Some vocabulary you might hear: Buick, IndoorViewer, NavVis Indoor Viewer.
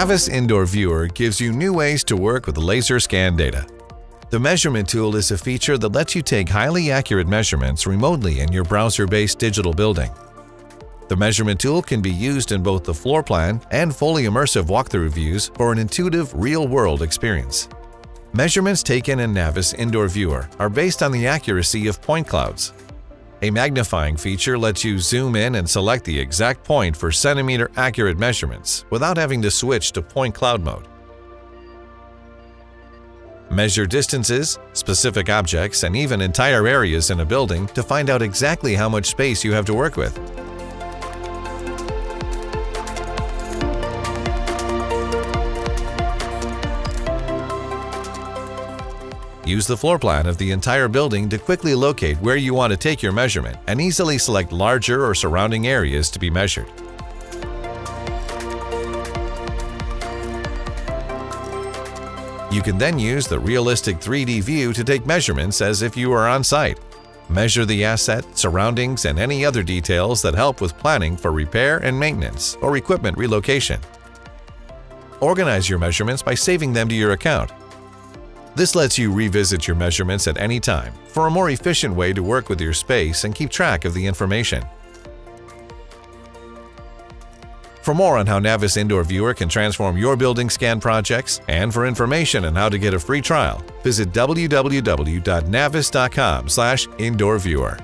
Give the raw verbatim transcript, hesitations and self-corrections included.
NavVis Indoor Viewer gives you new ways to work with laser scan data. The measurement tool is a feature that lets you take highly accurate measurements remotely in your browser-based digital building. The measurement tool can be used in both the floor plan and fully immersive walkthrough views for an intuitive, real-world experience. Measurements taken in NavVis Indoor Viewer are based on the accuracy of point clouds. A magnifying feature lets you zoom in and select the exact point for centimeter accurate measurements without having to switch to point cloud mode. Measure distances, specific objects, and even entire areas in a building to find out exactly how much space you have to work with. Use the floor plan of the entire building to quickly locate where you want to take your measurement and easily select larger or surrounding areas to be measured. You can then use the realistic three D view to take measurements as if you are on site. Measure the asset, surroundings, and any other details that help with planning for repair and maintenance or equipment relocation. Organize your measurements by saving them to your account. This lets you revisit your measurements at any time for a more efficient way to work with your space and keep track of the information. For more on how NavVis Indoor Viewer can transform your building scan projects and for information on how to get a free trial, visit w w w dot navvis dot com slash indoor viewer.